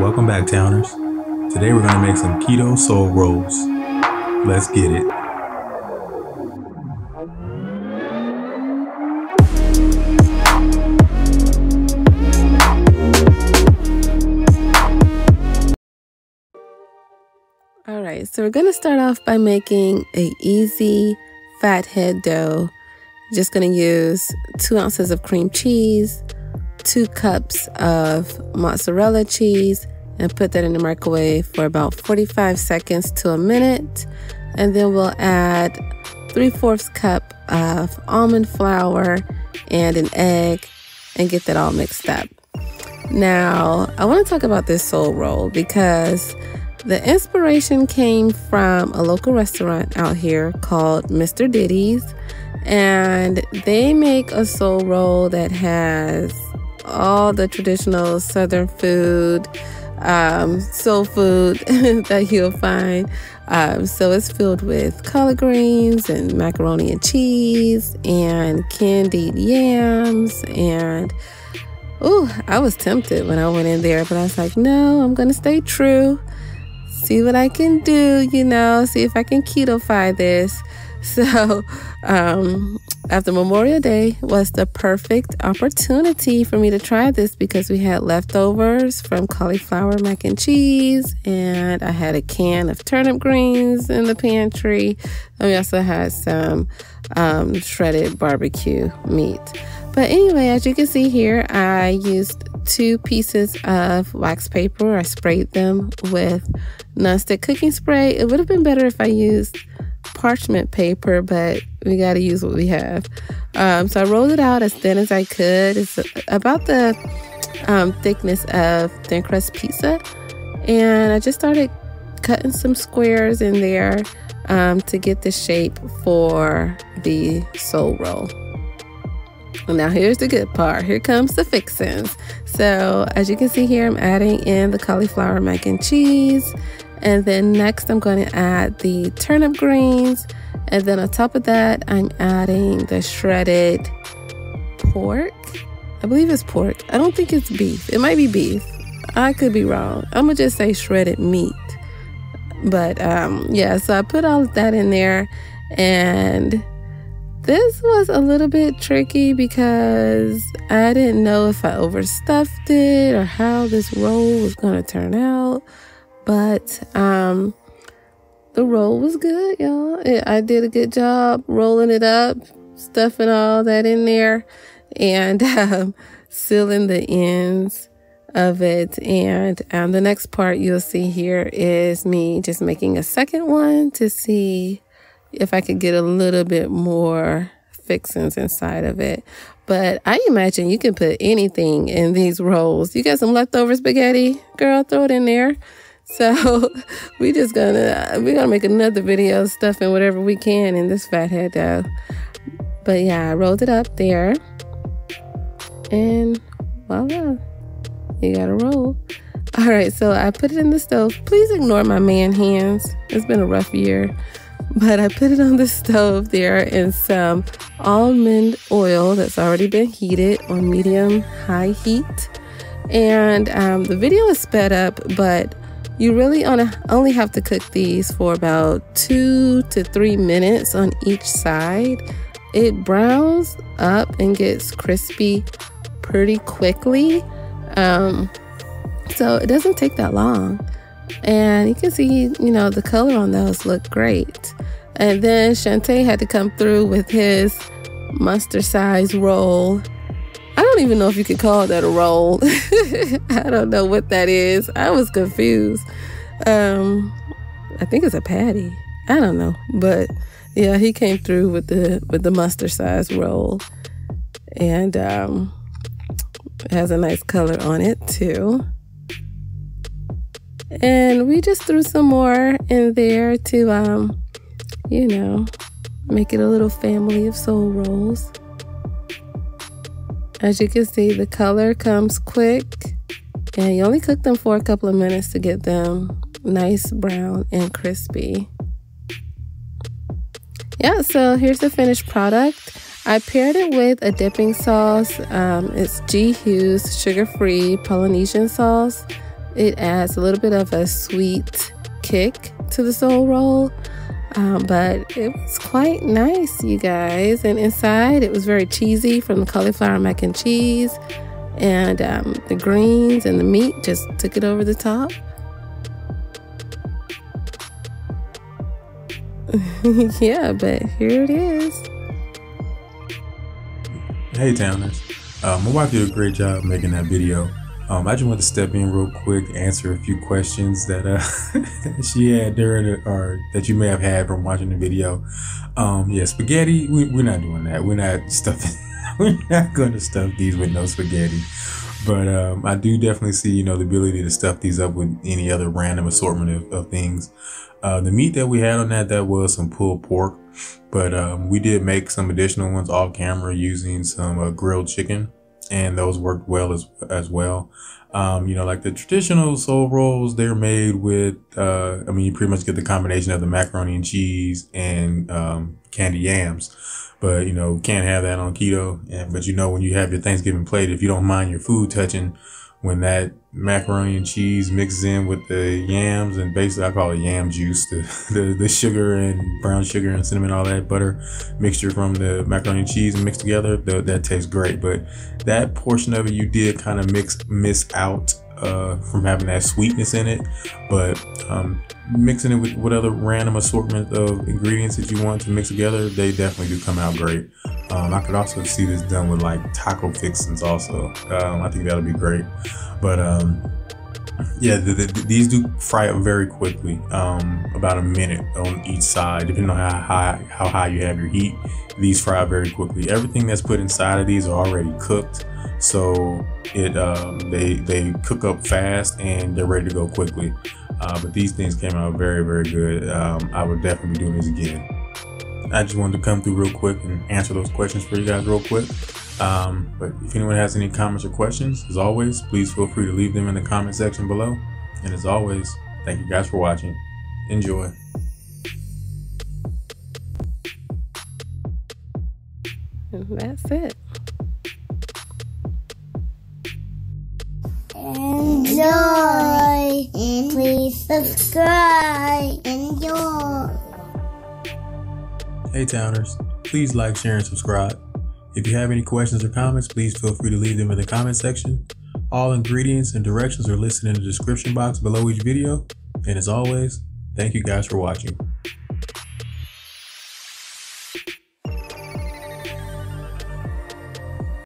Welcome back, Towners. Today we're going to make some Keto Soul Rolls. Let's get it. Alright, so we're going to start off by making an easy fat head dough. Just going to use 2 ounces of cream cheese, 2 cups of mozzarella cheese, and put that in the microwave for about 45 seconds to a minute. And then we'll add 3/4 cup of almond flour and an egg and get that all mixed up. Now, I want to talk about this soul roll because the inspiration came from a local restaurant out here called Mr. Diddy's, and they make a soul roll that has all the traditional Southern food, soul food that you'll find. So it's filled with collard greens and macaroni and cheese and candied yams and I was tempted when I went in there, but I was like, no, I'm gonna stay true. See what I can do, you know, see if I can keto-fy this. So after Memorial Day was the perfect opportunity for me to try this because we had leftovers from cauliflower mac and cheese, and I had a can of turnip greens in the pantry, and we also had some shredded barbecue meat. But anyway, as you can see here, I used 2 pieces of wax paper. I sprayed them with nonstick cooking spray. It would have been better if I used parchment paper, but we got to use what we have. So I rolled it out as thin as I could. It's about the thickness of thin crust pizza. And I just started cutting some squares in there to get the shape for the soul roll. Now here's the good part. Here comes the fixings. So as you can see here, I'm adding in the cauliflower mac and cheese. And then next I'm going to add the turnip greens. And then on top of that, I'm adding the shredded pork. I believe it's pork. I don't think it's beef. It might be beef. I could be wrong. I'm going to just say shredded meat. But yeah, so I put all of that in there. And this was a little bit tricky because I didn't know if I overstuffed it or how this roll was going to turn out. But the roll was good, y'all. I did a good job rolling it up, stuffing all that in there, and sealing the ends of it. And the next part you'll see here is me just making a second one to see if I could get a little bit more fixings inside of it. But I imagine you can put anything in these rolls. You got some leftover spaghetti, girl, throw it in there. So we're gonna make another video stuffing whatever we can in this fat head dough. But yeah, I rolled it up there, and voila, you got a roll. All right, so I put it in the stove. Please ignore my man hands. It's been a rough year. But I put it on the stove there in some almond oil that's already been heated on medium-high heat. And the video is sped up, but you really only have to cook these for about 2 to 3 minutes on each side. It browns up and gets crispy pretty quickly. So it doesn't take that long. And you can see, you know, the color on those look great. And then Shantae had to come through with his monster size roll. I don't even know if you could call that a roll. I don't know what that is. I was confused. I think it's a patty. I don't know. But yeah, he came through with the monster size roll. And it has a nice color on it too. And we just threw some more in there to, you know, make it a little family of soul rolls. As you can see, the color comes quick. And you only cook them for a couple of minutes to get them nice brown and crispy. Yeah, so here's the finished product. I paired it with a dipping sauce. It's G Hughes sugar-free Polynesian sauce. It adds a little bit of a sweet kick to the soul roll, but it was quite nice, you guys. And inside, it was very cheesy from the cauliflower mac and cheese, and the greens and the meat just took it over the top. Yeah, but here it is. Hey, Tamlin. My wife did a great job making that video. I just wanted to step in real quick, answer a few questions that she had during it, or that you may have had from watching the video. Yeah, spaghetti, we're not doing that. We're not stuffing. We're not going to stuff these with no spaghetti. But I do definitely see, you know, the ability to stuff these up with any other random assortment of things. The meat that we had on that was some pulled pork, but we did make some additional ones off camera using some grilled chicken, and those worked well as well. You know, like the traditional soul rolls, they're made with, I mean, you pretty much get the combination of the macaroni and cheese and candy yams, but you know, can't have that on keto. And, but you know, when you have your Thanksgiving plate, if you don't mind your food touching, when that macaroni and cheese mixes in with the yams, and basically I call it yam juice, the sugar and brown sugar and cinnamon, all that butter mixture from the macaroni and cheese mixed together, that tastes great. But that portion of it you did kind of miss out from having that sweetness in it. But mixing it with whatever random assortment of ingredients that you want to mix together, they definitely do come out great. I could also see this done with like taco fixings also. I think that'll be great. But yeah, these do fry up very quickly, about a minute on each side, depending on how high you have your heat. These fry up very quickly. Everything that's put inside of these are already cooked, so it they cook up fast and they're ready to go quickly. But these things came out very, very good. I would definitely be doing this again. I just wanted to come through real quick and answer those questions for you guys real quick. But if anyone has any comments or questions, as always, please feel free to leave them in the comment section below. And as always, thank you guys for watching. Enjoy. And that's it. Enjoy. And please subscribe. Enjoy. Hey Towners, please like, share, and subscribe. If you have any questions or comments, please feel free to leave them in the comment section. All ingredients and directions are listed in the description box below each video. And as always, thank you guys for watching.